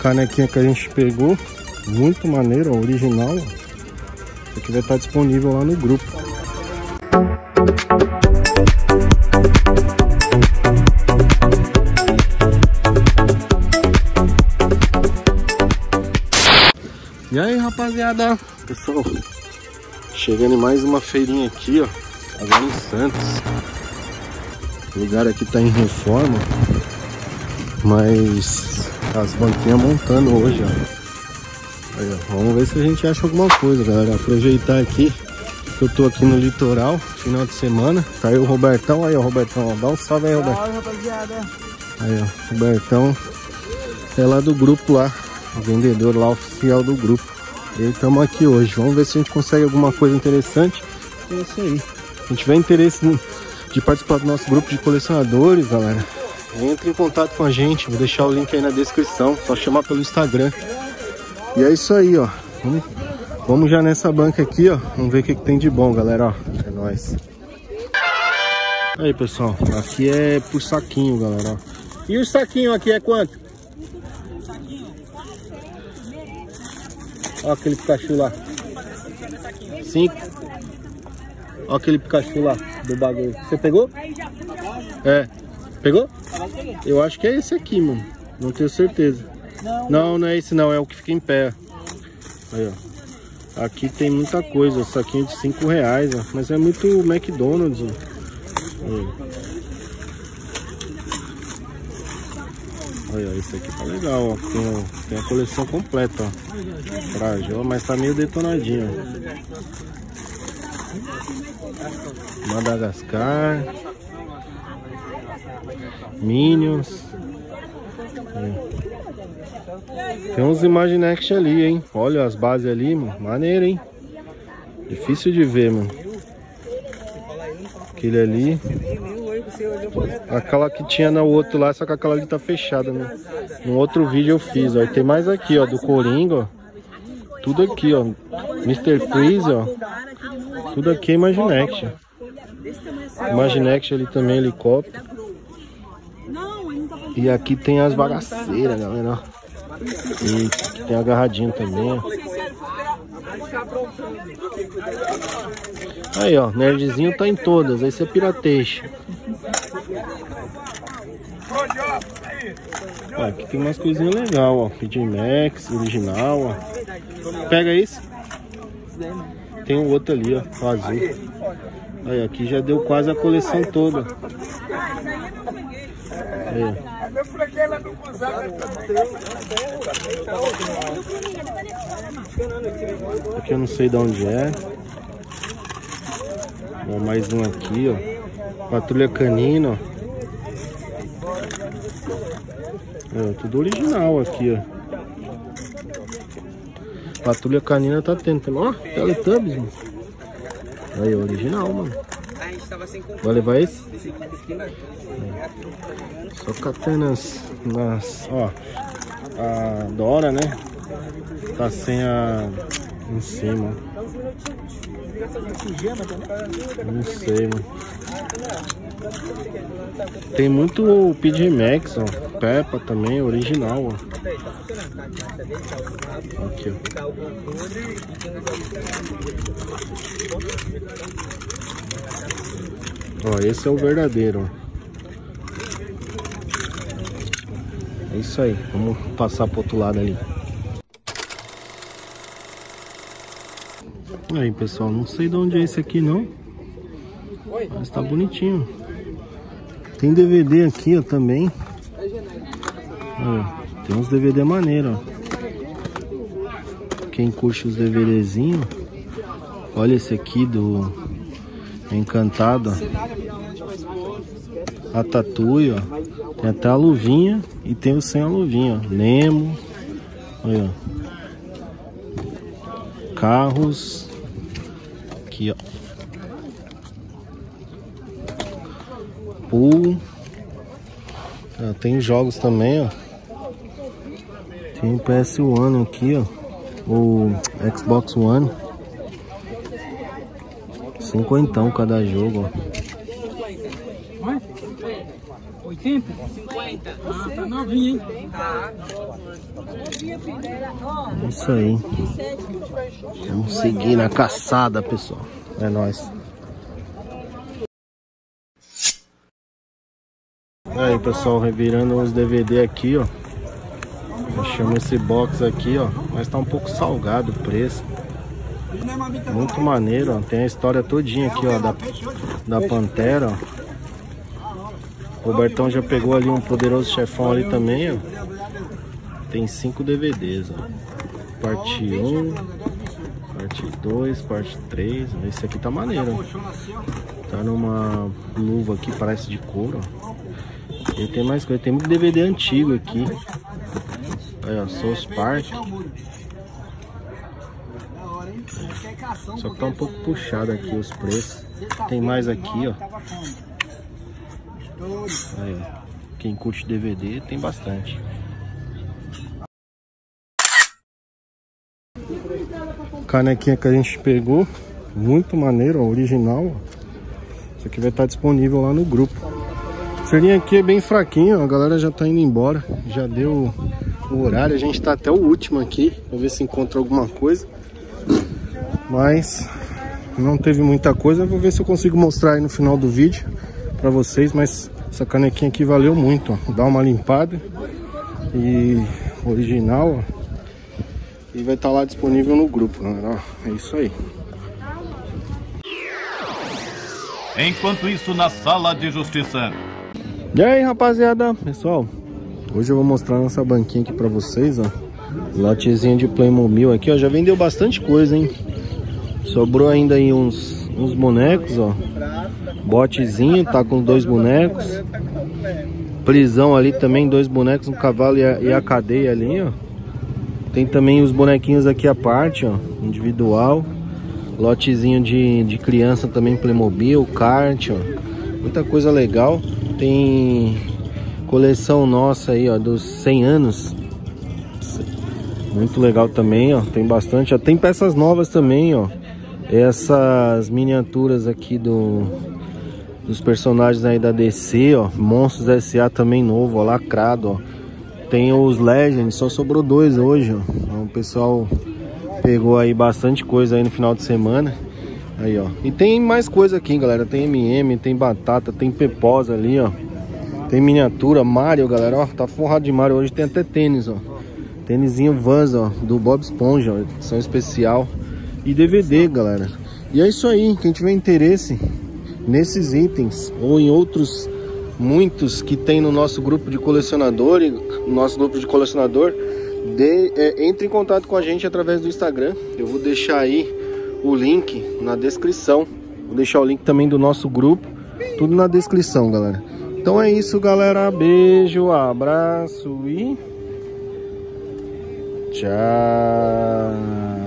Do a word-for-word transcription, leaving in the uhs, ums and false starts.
canequinha que a gente pegou, muito maneiro, ó, original. Isso aqui vai estar disponível lá no grupo. E aí, rapaziada, pessoal, chegando em mais uma feirinha aqui, ó, agora em Santos. O lugar aqui tá em reforma, mas as banquinhas montando hoje, ó. Aí, ó, vamos ver se a gente acha alguma coisa, galera. Aproveitar aqui que eu tô aqui no litoral, final de semana. Tá aí o Robertão, aí, ó, Robertão, ó, dá um salve aí, Robertão. Salve, rapaziada. Aí, ó, Robertão é lá do grupo lá, o vendedor lá oficial do grupo. E estamos aqui hoje, vamos ver se a gente consegue alguma coisa interessante. É isso aí. Se tiver interesse de participar do nosso grupo de colecionadores, galera, entre em contato com a gente, vou deixar o link aí na descrição, só chamar pelo Instagram. E é isso aí, ó. Vamos, vamos já nessa banca aqui, ó. Vamos ver o que, que tem de bom, galera, ó. É nóis. Aí, pessoal, aqui é por saquinho, galera, ó. E o saquinho aqui é quanto? Ó aquele Pikachu lá. Cinco. Ó aquele Pikachu lá do bagulho. Você pegou? É. Pegou? Eu acho que é esse aqui, mano. Não tenho certeza. Não, não é esse não. É o que fica em pé. Aí, ó. Aqui tem muita coisa. Saquinho de cinco reais, ó. Mas é muito McDonald's, ó. Olha, esse aqui tá legal, ó. Tem, tem a coleção completa, ó. Frágil, mas tá meio detonadinho. Madagascar. Minions. É. Tem uns Imaginext ali, hein? Olha as bases ali, mano. Maneiro, hein? Difícil de ver, mano. Aquele ali. Aquela que tinha no outro lá, só que aquela ali tá fechada, né? No outro vídeo eu fiz, ó. E tem mais aqui, ó, do Coringa, ó. Tudo aqui, ó. Mister Freeze, ó. Tudo aqui é Imaginext. Imaginext ali também, helicóptero. E aqui tem as bagaceiras, galera, ó. E aqui tem agarradinho também, ó. Aí, ó, nerdzinho tá em todas. Aí você pirateia. Ah, aqui tem umas coisinhas legais, ó. P J Masks, original, ó. Pega isso. Tem um outro ali, ó, o azul. Aí, aqui já deu quase a coleção toda. Aí, ó. Aqui eu não sei de onde é. Ó, mais um aqui, ó. Patrulha Canina, ó. É, tudo original aqui, ó. Patrulha Canina tá tendo. Ó, Teletubbies, mano. Aí, original, mano. Vai levar esse? Só catanas nas... Ó, a Dora, né? Tá sem a... Em cima. Não sei, mano. Tem muito P J Masks, ó. Peppa também, original, ó. Aqui, ó. Ó, esse é o verdadeiro, ó. É isso aí, vamos passar pro outro lado ali. Aí, pessoal, não sei de onde é esse aqui, não. Mas tá bonitinho. Tem D V D aqui, ó, também. Ó, tem uns D V D maneiro, ó. Quem curte os DVDzinhos. Olha esse aqui do... Encantado, ó. A Tatuí, ó. Tem até a luvinha e tem o sem a luvinha, ó. Nemo. Olha, ó. Carros. Aqui, ó. Pool. Ah, tem jogos também, ó. Tem o P S um aqui, ó. O Xbox One. cinquenta cada jogo, ó. oitenta? cinquenta. Ah, tá novinha, hein? Tá. É isso aí. Vamos seguir na caçada, pessoal. É nóis. Aí, pessoal, revirando os D V D aqui, ó. Achamos esse box aqui, ó. Mas tá um pouco salgado o preço. Muito maneiro, ó. Tem a história todinha aqui, ó, da, da Pantera, ó. O Robertão já pegou ali um poderoso chefão ali também, ó. Tem cinco D V Ds, ó. Parte um, parte dois, parte três. Esse aqui tá maneiro, ó. Tá numa luva aqui, parece de couro, ó. E tem mais coisa, tem muito D V D antigo aqui. Aí, ó, South Park. Só que tá um pouco puxado aqui os preços. Tem mais aqui, ó. Aí, quem curte D V D tem bastante. Canequinha que a gente pegou, muito maneiro, ó, original. Isso aqui vai estar disponível lá no grupo. O feirinho aqui é bem fraquinho, ó, a galera já tá indo embora. Já deu o horário, a gente tá até o último aqui. Vou ver se encontra alguma coisa. Mas não teve muita coisa. Vou ver se eu consigo mostrar aí no final do vídeo pra vocês, mas essa canequinha aqui valeu muito, ó. Dá uma limpada e original, ó. E vai estar tá lá disponível no grupo, né? Ó, é isso aí. Enquanto isso, na sala de justiça. E aí, rapaziada, pessoal, hoje eu vou mostrar nossa banquinha aqui pra vocês, ó. Lotezinho de Playmobil aqui, ó. Já vendeu bastante coisa, hein? Sobrou ainda aí uns, uns bonecos, ó. Botezinho, tá com dois bonecos. Prisão ali também, dois bonecos, um cavalo e a, e a cadeia ali, ó. Tem também os bonequinhos aqui à parte, ó. Individual. Lotezinho de, de criança também, Playmobil, kart, ó. Muita coisa legal. Tem coleção nossa aí, ó, dos cem anos. Muito legal também, ó. Tem bastante, ó. Tem peças novas também, ó. Essas miniaturas aqui do, dos personagens aí da D C, ó. Monstros S A também novo, ó, lacrado, ó. Tem os Legends, só sobrou dois hoje, ó. Então, o pessoal pegou aí bastante coisa aí no final de semana. Aí, ó. E tem mais coisa aqui, galera. Tem M M, tem batata, tem peposa ali, ó. Tem miniatura, Mario, galera, ó. Tá forrado de Mario hoje, tem até tênis, ó. Tênisinho Vans, ó, do Bob Esponja, ó. Edição especial. E D V D, galera. E é isso aí. Quem tiver interesse nesses itens ou em outros muitos que tem no nosso grupo de colecionador, nosso grupo de colecionador, de, é, entre em contato com a gente através do Instagram. Eu vou deixar aí o link na descrição. Vou deixar o link também do nosso grupo. Tudo na descrição, galera. Então é isso, galera. Beijo, abraço e tchau.